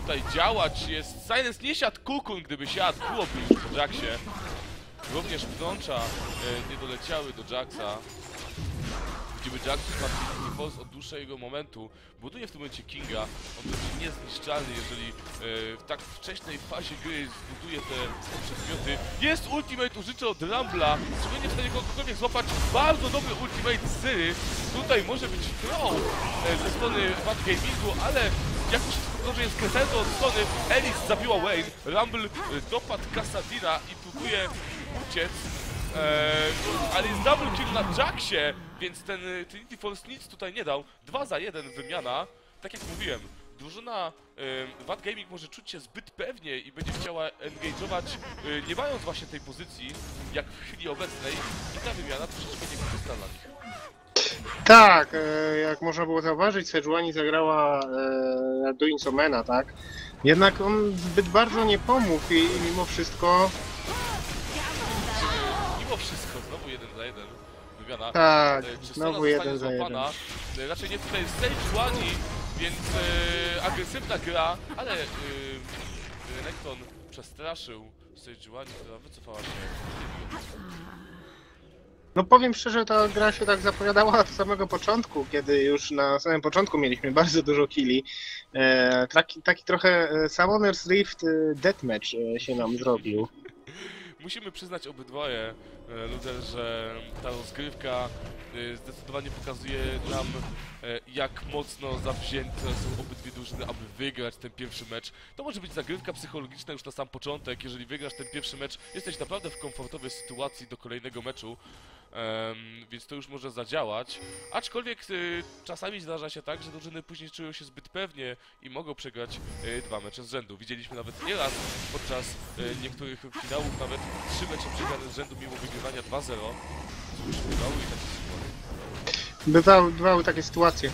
tutaj działać jest. Silence nie siadł kukun, gdyby siadł, byłoby już po Jaxie. Również pnącza nie doleciały do Jaxa. Widzimy Jaxa i Boss od dłuższego momentu. Buduje w tym momencie Kinga. On będzie niezniszczalny, jeżeli w tak wcześnej fazie gry zbuduje te przedmioty. Jest ultimate użyczony od Rumbla. Czy będzie w stanie kogokolwiek złapać? Bardzo dobry ultimate z Zyry. Tutaj może być throw ze strony Bad Gamingu, ale jak już to, że jest kresentu od strony, Elise zabiła Vayne. Rumble dopadł Kassadina i próbuje uciec, ale jest double kill na Jaxie, więc ten Trinity Force nic tutaj nie dał. 2 za 1 wymiana. Tak jak mówiłem, drużyna VAT Gaming może czuć się zbyt pewnie i będzie chciała engage'ować, nie mając właśnie tej pozycji, jak w chwili obecnej, i ta wymiana troszeczkę nie korzysta dla nich. Tak, jak można było zauważyć, Sejuani zagrała do Insomena, tak? Jednak on zbyt bardzo nie pomógł i mimo wszystko... znowu 1 za 1 wymiana. Tak, znowu 1 za 1. Raczej nie tutaj jest Sage One, więc agresywna gra, ale Renekton przestraszył Sage One, która wycofała się. No powiem szczerze, ta gra się tak zapowiadała od samego początku, kiedy już na samym początku mieliśmy bardzo dużo killi. Taki trochę Summoner's Rift Deathmatch się nam zrobił. Musimy przyznać obydwoje, Luder, że ta rozgrywka zdecydowanie pokazuje nam, jak mocno zawzięte są obydwie drużyny, aby wygrać ten pierwszy mecz. To może być zagrywka psychologiczna już na sam początek. Jeżeli wygrasz ten pierwszy mecz, jesteś naprawdę w komfortowej sytuacji do kolejnego meczu, więc to już może zadziałać. Aczkolwiek czasami zdarza się tak, że drużyny później czują się zbyt pewnie i mogą przegrać 2 mecze z rzędu. Widzieliśmy nawet nieraz podczas niektórych finałów nawet 3 mecze przegrane z rzędu mimo wygrywania 2-0. Bywały takie sytuacje.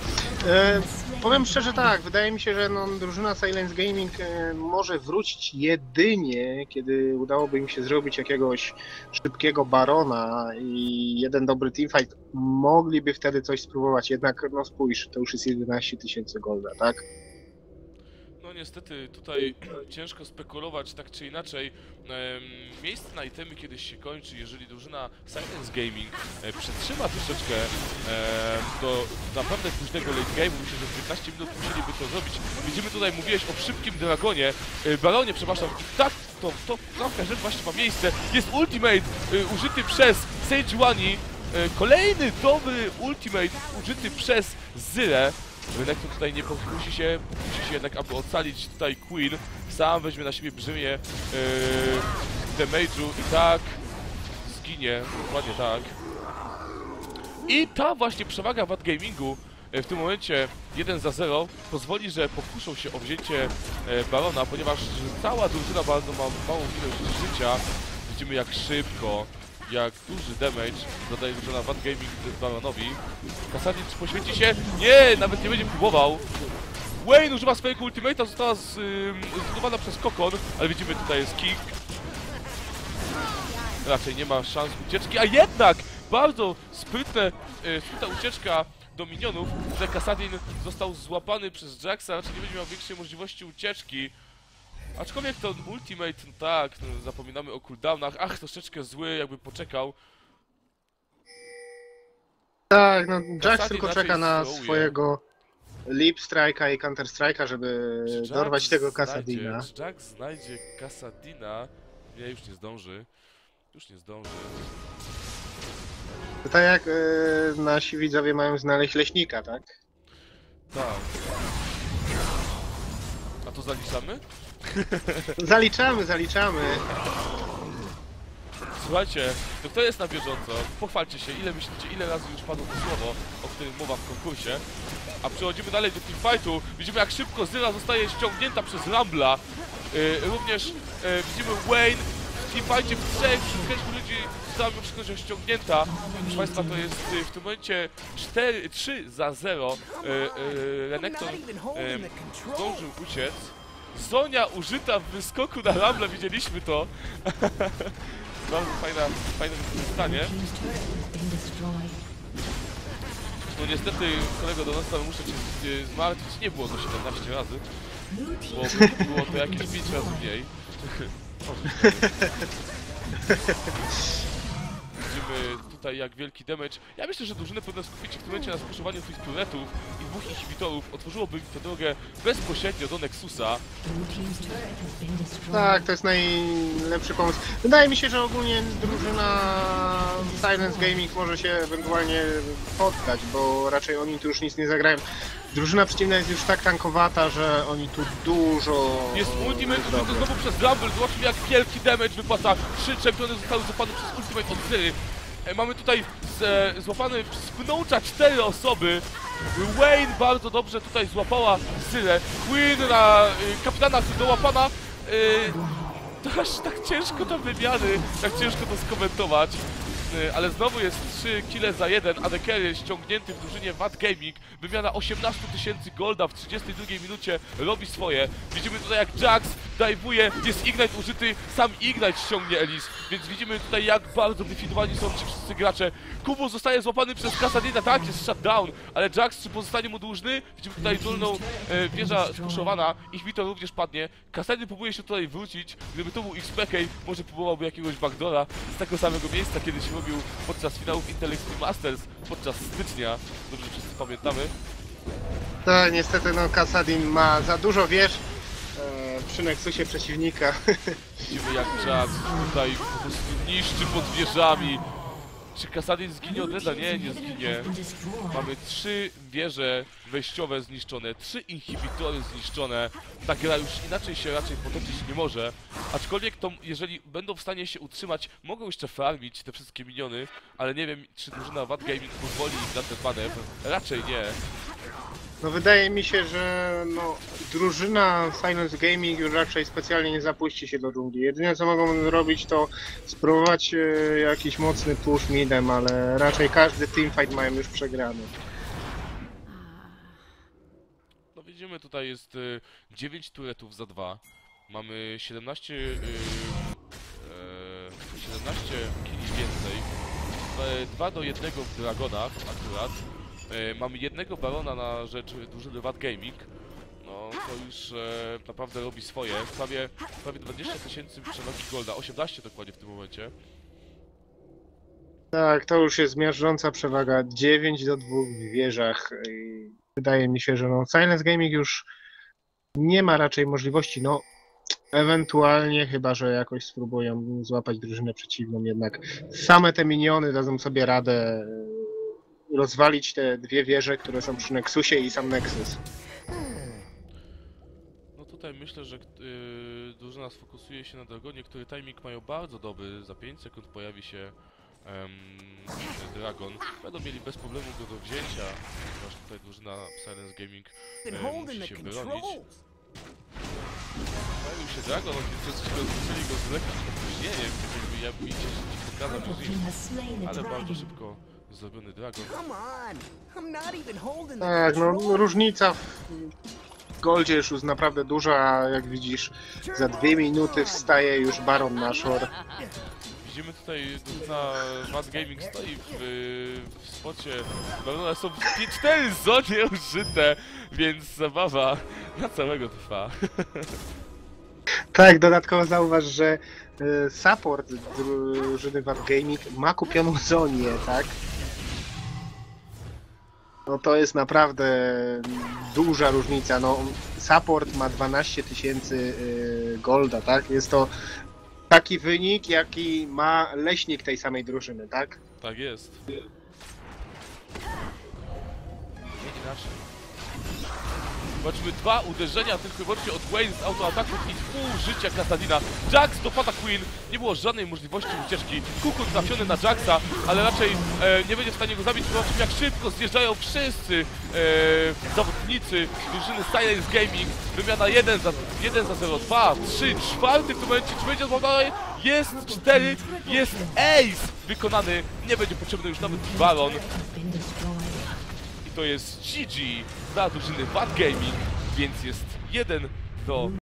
Powiem szczerze tak, wydaje mi się, że no, drużyna Silence Gaming może wrócić jedynie, kiedy udałoby im się zrobić jakiegoś szybkiego barona i jeden dobry teamfight. Mogliby wtedy coś spróbować, jednak no spójrz, to już jest 11 tysięcy golda, tak? No niestety, tutaj ciężko spekulować, tak czy inaczej. Miejsce na itemy kiedyś się kończy, jeżeli drużyna Silence Gaming przetrzyma troszeczkę do naprawdę późnego late game'u. Myślę, że w 15 minut musieliby to zrobić. Widzimy tutaj, mówiłeś o szybkim dragonie, balonie, przepraszam, tak, to prawka rzecz właśnie ma miejsce. Jest ultimate użyty przez Sejuani, kolejny dobry ultimate użyty przez Zyrę. Renekton tutaj nie musi się jednak, aby ocalić tutaj Queen. Sam weźmie na siebie brzemię damage'u i tak zginie, dokładnie tak. I ta właśnie przewaga VAT Gamingu w tym momencie 1 za 0 pozwoli, że pokuszą się o wzięcie Barona, ponieważ cała drużyna bardzo ma małą ilość życia. Widzimy jak szybko, jak duży damage zadaje drużyna VAT Gaming Baronowi. Kassadin poświęci się? Nie! Nawet nie będzie próbował. Vayne używa swojego ultimate'a, została zlikwidowana przez Kokon, ale widzimy tutaj jest King. Raczej nie ma szans ucieczki, a jednak bardzo sprytna ucieczka do minionów, że Kassadin został złapany przez Jaxa, raczej nie będzie miał większej możliwości ucieczki. Aczkolwiek ten ultimate, no tak, no zapominamy o cooldownach, ach, troszeczkę zły, jakby poczekał. Tak, no Jax tylko czeka na swojego Leap Strike'a i Counter Strike'a, żeby Jax dorwać tego Kassadina. Czy Jax znajdzie Kassadina? Nie, już nie zdąży. Już nie zdąży. To tak jak nasi widzowie mają znaleźć leśnika, tak? Tak. A to zaliczamy? Zaliczamy, zaliczamy. Słuchajcie, to kto jest na bieżąco? Pochwalcie się, ile myślicie, ile razy już padło to słowo, o którym mowa w konkursie. A przechodzimy dalej do teamfightu. Widzimy, jak szybko Zyra zostaje ściągnięta przez Rumbla. Również widzimy Vayne w teamfightie w trzech, wśród kilku ludzi została mimo wszystko ściągnięta. Proszę Państwa, to jest w tym momencie 3-0. Renekton zdążył uciec. Zonia użyta w wyskoku na Rumble, widzieliśmy to. Bardzo fajne wykorzystanie. No niestety, kolego Donasta, muszę cię zmartwić. Nie było to 17 razy, bo było to jakieś 5 razy mniej. Widzimy tutaj jak wielki damage. Ja myślę, że drużyny powinny skupić się w tym momencie na spuszczowaniu tych turretów i dwóch inhibitorów. Otworzyłoby im tę drogę bezpośrednio do Nexusa. Tak, to jest najlepszy pomysł. Wydaje mi się, że ogólnie drużyna Silence Gaming może się ewentualnie poddać, bo raczej oni tu już nic nie zagrają. Drużyna przeciwna jest już tak tankowata, że oni tu dużo... Jest ultimate użyty znowu przez Rumble, zobaczmy jak wielki damage wypłaca. 3 czempiony zostały złapane przez ultimate od Zyry. Mamy tutaj złapany przez Pnoucza 4 osoby. Vayne bardzo dobrze tutaj złapała Zyrę. Queen na kapitana dołapana. To aż tak ciężko to wymiany, tak ciężko to skomentować. Ale znowu jest 3 kile za 1, a Dekery ściągnięty w drużynie VAT Gaming. Wymiana 18 tysięcy golda w 32 minucie robi swoje. Widzimy tutaj jak Jax dajwuje, jest Ignite użyty, sam Ignite ściągnie Elise. Więc widzimy tutaj jak bardzo wyfidowani są ci wszyscy gracze. Kubus zostaje złapany przez Kassadina, tak jest shutdown, ale Jax czy pozostanie mu dłużny? Widzimy tutaj dolną wieża skuszowana, ich bito również padnie. Kassadin próbuje się tutaj wrócić, gdyby to był XPK, może próbowałby jakiegoś backdora z tego samego miejsca, kiedy się robił podczas finałów Intellectual Masters, podczas stycznia, dobrze wszyscy pamiętamy. Tak, niestety no Kassadin ma za dużo wież przy Nexusie przeciwnika. Widzimy jak Jax tutaj po prostu niszczy pod wieżami. Czy Kassadin zginie od reda? Nie, nie zginie. Mamy 3 wieże wejściowe zniszczone, 3 inhibitory zniszczone. Ta gra już inaczej się raczej potoczyć nie może. Aczkolwiek to, jeżeli będą w stanie się utrzymać, mogą jeszcze farmić te wszystkie miniony, ale nie wiem, czy drużyna VAT Gaming pozwoli na ten manewr. Raczej nie. No wydaje mi się, że no, drużyna Silence Gaming już raczej specjalnie nie zapuści się do dżungli. Jedyne co mogą zrobić to spróbować jakiś mocny push midem, ale raczej każdy teamfight mają już przegrany. No widzimy tutaj jest 9 turetów za 2. Mamy 17 kili więcej. 2 do 1 w Dragonach akurat. Mamy jednego Barona na rzecz drużyny VAT Gaming. No to już naprawdę robi swoje. Prawie 20 tysięcy przenogi golda, 18 dokładnie w tym momencie. Tak, to już jest miażdżąca przewaga, 9 do 2 w wieżach. I wydaje mi się, że no Silence Gaming już nie ma raczej możliwości, no ewentualnie chyba, że jakoś spróbują złapać drużynę przeciwną, jednak same te miniony dadzą sobie radę rozwalić te 2 wieże, które są przy Nexusie i sam Nexus. No tutaj myślę, że drużyna sfokusuje się na Dragonie, który timing mają bardzo dobry. Za 5 sekund pojawi się Dragon. Będą mieli bez problemu go do wzięcia, ponieważ tutaj drużyna Silence Gaming musi się bronić. Pojawił się Dragon, więc rozpoczęli go z lekkim opóźnieniem, gdyby ja mi się pokazał, ale bardzo szybko zrobiony Dragon. Tak, no różnica w goldzie już jest naprawdę duża, a jak widzisz za 2 minuty wstaje już Baron Nashor. Widzimy tutaj na VAT Gaming stoi w spocie. Barona są 4 zonie użyte, więc zabawa na całego trwa. Tak, dodatkowo zauważ, że support drużyny VAT Gaming ma kupioną Zonię, tak? No to jest naprawdę duża różnica. No, support ma 12 tysięcy golda, tak? Jest to taki wynik, jaki ma leśnik tej samej drużyny, tak? Tak jest. Zobaczmy dwa uderzenia tylko i wyłącznie od Wayne z autoataków i pół życia Kassadina. Jax dopada Queen, nie było żadnej możliwości ucieczki. Kukut trafiony na Jaxa, ale raczej nie będzie w stanie go zabić, po czym jak szybko zjeżdżają wszyscy zawodnicy drużyny Silence Gaming. Wymiana 1 za 0, 2, 3, 4 w tym momencie, czy będzie złamane? Jest 4, jest ace wykonany, nie będzie potrzebny już nawet Baron. To jest GG dla drużyny VAT Gaming, więc jest 1 do